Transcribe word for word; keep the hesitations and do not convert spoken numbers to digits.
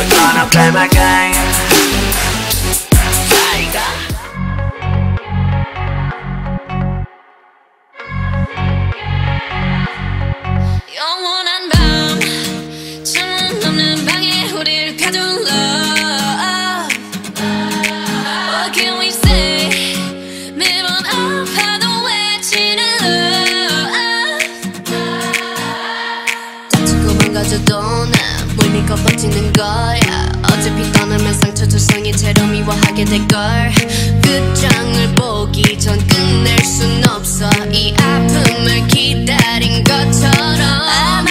we're gonna play my game. 나 물밀고 버티는 거야. 어차피 떠나면 상처 조성이 채로 미워하게 될걸. 끝장을 보기 전 끝낼 순 없어. 이 아픔을 기다린 것처럼